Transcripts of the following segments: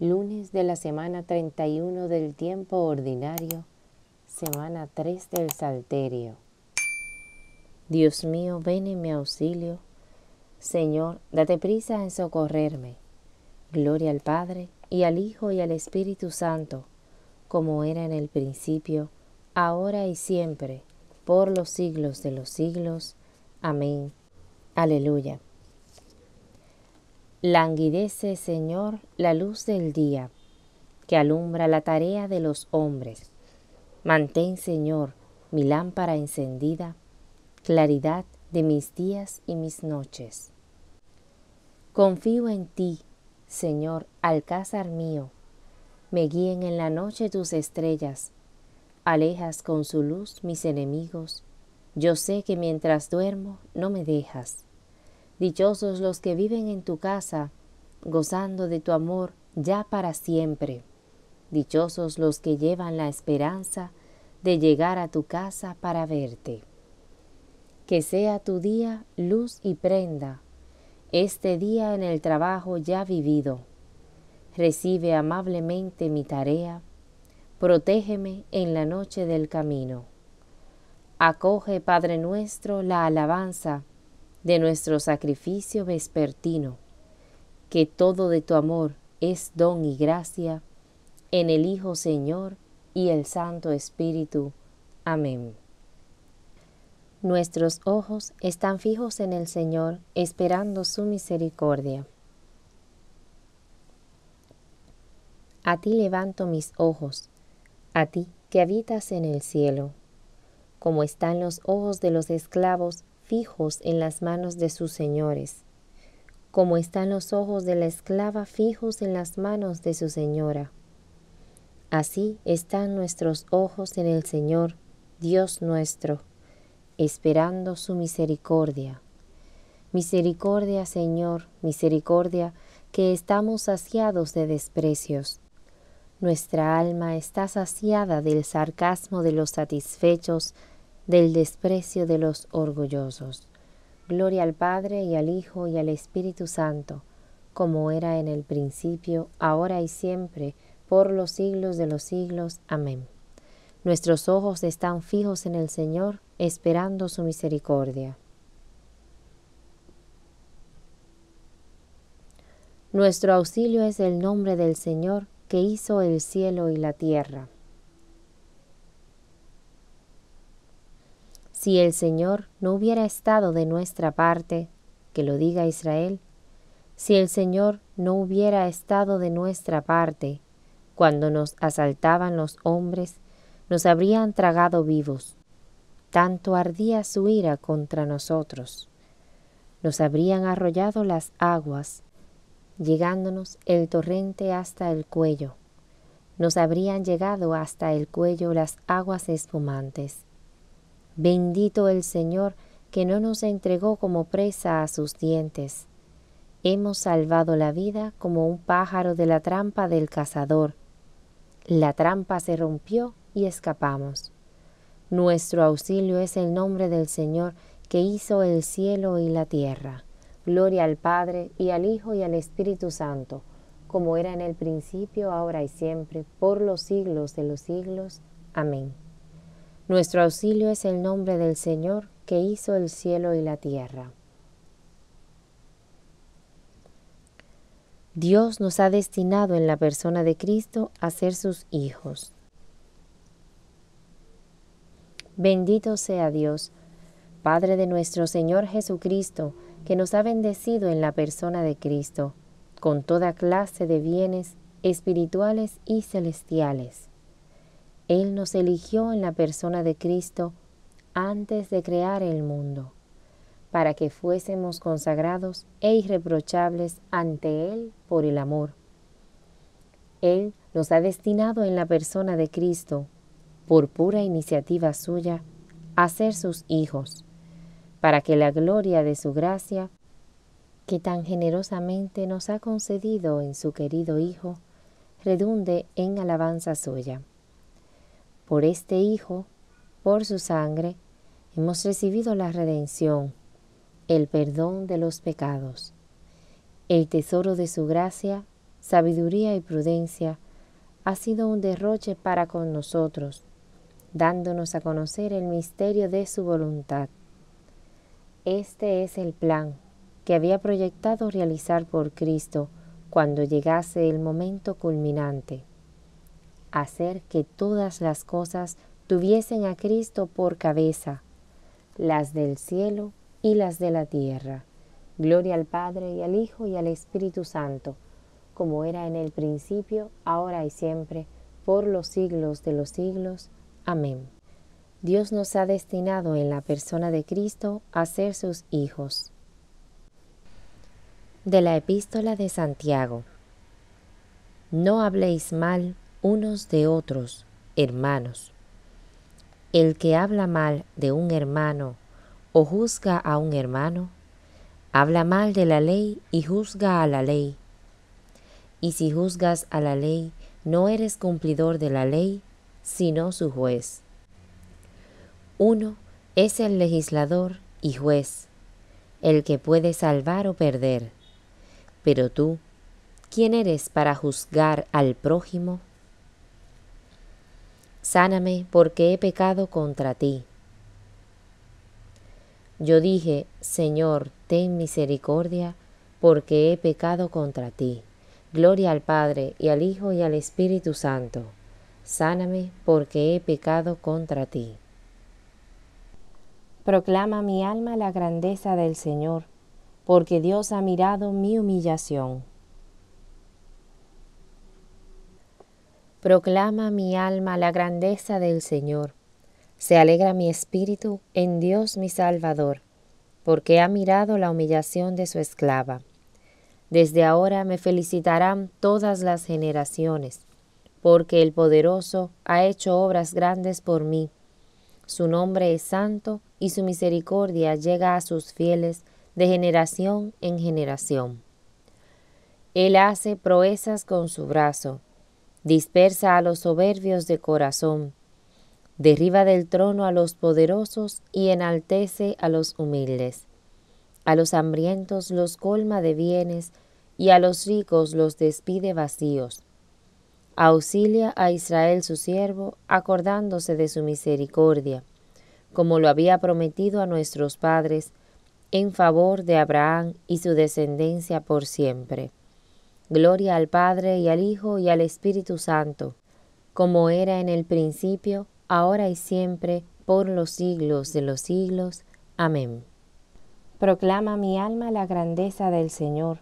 lunes de la semana 31 del tiempo ordinario, semana 3 del Salterio. Dios mío, ven en mi auxilio. Señor, date prisa en socorrerme. Gloria al Padre, y al Hijo, y al Espíritu Santo, como era en el principio, ahora y siempre, por los siglos de los siglos. Amén. Aleluya. Languidece, Señor, la luz del día, que alumbra la tarea de los hombres. Mantén, Señor, mi lámpara encendida, claridad de mis días y mis noches. Confío en ti, Señor, alcázar mío. Me guíen en la noche tus estrellas. Alejas con su luz mis enemigos. Yo sé que mientras duermo no me dejas. Dichosos los que viven en tu casa, gozando de tu amor ya para siempre. Dichosos los que llevan la esperanza de llegar a tu casa para verte. Que sea tu día luz y prenda, este día en el trabajo ya vivido. Recibe amablemente mi tarea, protégeme en la noche del camino. Acoge, Padre nuestro, la alabanza de nuestro sacrificio vespertino, que todo de tu amor es don y gracia, en el Hijo Señor y el Santo Espíritu. Amén. Nuestros ojos están fijos en el Señor, esperando su misericordia. A ti levanto mis ojos, a ti que habitas en el cielo. Como están los ojos de los esclavos fijos en las manos de sus señores, como están los ojos de la esclava fijos en las manos de su señora, así están nuestros ojos en el Señor, Dios nuestro, esperando su misericordia. Misericordia, Señor, misericordia, que estamos saciados de desprecios. Nuestra alma está saciada del sarcasmo de los satisfechos, del desprecio de los orgullosos. Gloria al Padre, y al Hijo, y al Espíritu Santo, como era en el principio, ahora y siempre, por los siglos de los siglos. Amén. Nuestros ojos están fijos en el Señor, esperando su misericordia. Nuestro auxilio es el nombre del Señor, que hizo el cielo y la tierra. Si el Señor no hubiera estado de nuestra parte, que lo diga Israel, si el Señor no hubiera estado de nuestra parte, cuando nos asaltaban los hombres, nos habrían tragado vivos. Tanto ardía su ira contra nosotros. Nos habrían arrollado las aguas, llegándonos el torrente hasta el cuello. Nos habrían llegado hasta el cuello las aguas espumantes. Bendito el Señor, que no nos entregó como presa a sus dientes. Hemos salvado la vida como un pájaro de la trampa del cazador. La trampa se rompió y escapamos. Nuestro auxilio es el nombre del Señor, que hizo el cielo y la tierra. Gloria al Padre, y al Hijo, y al Espíritu Santo, como era en el principio, ahora y siempre, por los siglos de los siglos. Amén. Nuestro auxilio es el nombre del Señor, que hizo el cielo y la tierra. Dios nos ha destinado en la persona de Cristo a ser sus hijos. Bendito sea Dios, Padre de nuestro Señor Jesucristo, que nos ha bendecido en la persona de Cristo, con toda clase de bienes espirituales y celestiales. Él nos eligió en la persona de Cristo antes de crear el mundo, para que fuésemos consagrados e irreprochables ante Él por el amor. Él nos ha destinado en la persona de Cristo, por pura iniciativa suya, a ser sus hijos, para que la gloria de su gracia, que tan generosamente nos ha concedido en su querido Hijo, redunde en alabanza suya. Por este Hijo, por su sangre, hemos recibido la redención, el perdón de los pecados, el tesoro de su gracia sabiduría y prudencia, ha sido un derroche para con nosotros, dándonos a conocer el misterio de su voluntad. Este es el plan que había proyectado realizar por Cristo cuando llegase el momento culminante: hacer que todas las cosas tuviesen a Cristo por cabeza, las del cielo y las de la tierra. Gloria al Padre, y al Hijo, y al Espíritu Santo, como era en el principio, ahora y siempre, por los siglos de los siglos. Amén. Dios nos ha destinado en la persona de Cristo a ser sus hijos. De la Epístola de Santiago. No habléis mal unos de otros, hermanos. El que habla mal de un hermano o juzga a un hermano, habla mal de la ley y juzga a la ley. Y si juzgas a la ley, no eres cumplidor de la ley, sino su juez. Uno es el legislador y juez, el que puede salvar o perder. Pero tú, ¿quién eres para juzgar al prójimo? Sáname, porque he pecado contra ti. Yo dije, Señor, ten misericordia, porque he pecado contra ti. Gloria al Padre, y al Hijo, y al Espíritu Santo. Sáname, porque he pecado contra ti. Proclama mi alma la grandeza del Señor, porque Dios ha mirado mi humillación. Proclama mi alma la grandeza del Señor. Se alegra mi espíritu en Dios mi Salvador, porque ha mirado la humillación de su esclava. Desde ahora me felicitarán todas las generaciones, porque el Poderoso ha hecho obras grandes por mí. Su nombre es santo, y su misericordia llega a sus fieles de generación en generación. Él hace proezas con su brazo. Dispersa a los soberbios de corazón, derriba del trono a los poderosos y enaltece a los humildes. A los hambrientos los colma de bienes y a los ricos los despide vacíos. Auxilia a Israel su siervo, acordándose de su misericordia, como lo había prometido a nuestros padres, en favor de Abraham y su descendencia por siempre. Gloria al Padre, y al Hijo, y al Espíritu Santo, como era en el principio, ahora y siempre, por los siglos de los siglos. Amén. Proclama mi alma la grandeza del Señor,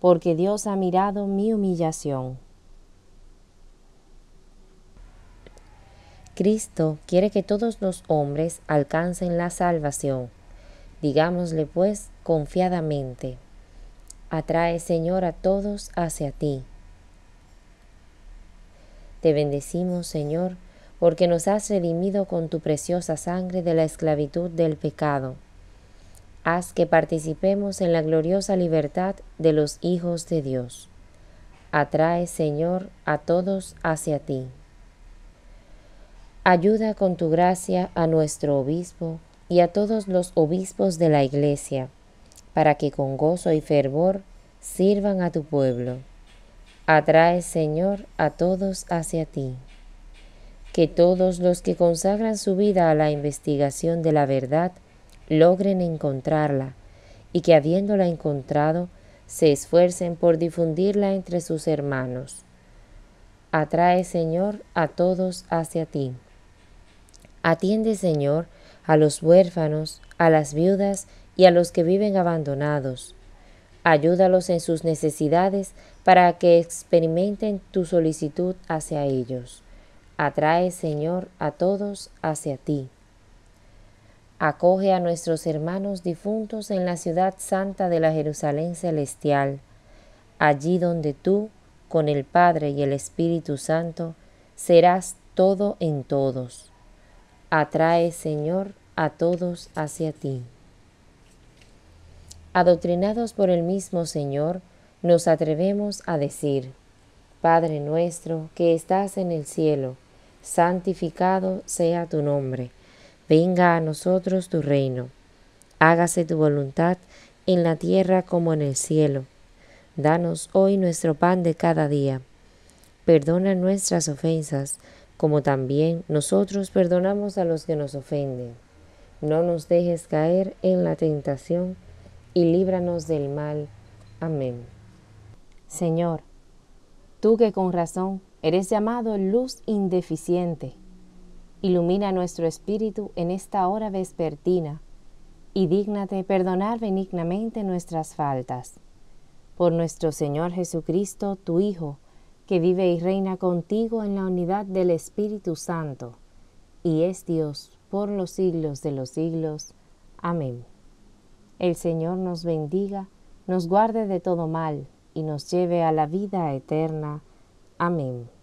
porque Dios ha mirado mi humillación. Cristo quiere que todos los hombres alcancen la salvación. Digámosle, pues, confiadamente: atrae, Señor, a todos hacia ti. Te bendecimos, Señor, porque nos has redimido con tu preciosa sangre de la esclavitud del pecado. Haz que participemos en la gloriosa libertad de los hijos de Dios. Atrae, Señor, a todos hacia ti. Ayuda con tu gracia a nuestro obispo y a todos los obispos de la Iglesia, para que con gozo y fervor sirvan a tu pueblo. Atrae, Señor, a todos hacia ti. Que todos los que consagran su vida a la investigación de la verdad logren encontrarla, y que habiéndola encontrado, se esfuercen por difundirla entre sus hermanos. Atrae, Señor, a todos hacia ti. Atiende, Señor, a los huérfanos, a las viudas y a los que viven abandonados. Ayúdalos en sus necesidades para que experimenten tu solicitud hacia ellos. Atrae, Señor, a todos hacia ti. Acoge a nuestros hermanos difuntos en la ciudad santa de la Jerusalén celestial, allí donde tú, con el Padre y el Espíritu Santo, serás todo en todos. Atrae, Señor, a todos hacia ti. Adoctrinados por el mismo Señor, nos atrevemos a decir: Padre nuestro que estás en el cielo, santificado sea tu nombre. Venga a nosotros tu reino. Hágase tu voluntad en la tierra como en el cielo. Danos hoy nuestro pan de cada día. Perdona nuestras ofensas, como también nosotros perdonamos a los que nos ofenden. No nos dejes caer en la tentación y líbranos del mal. Amén. Señor, tú que con razón eres llamado luz indeficiente, ilumina nuestro espíritu en esta hora vespertina y dígnate perdonar benignamente nuestras faltas. Por nuestro Señor Jesucristo, tu Hijo, que vive y reina contigo en la unidad del Espíritu Santo, y es Dios por los siglos de los siglos. Amén. El Señor nos bendiga, nos guarde de todo mal, y nos lleve a la vida eterna. Amén.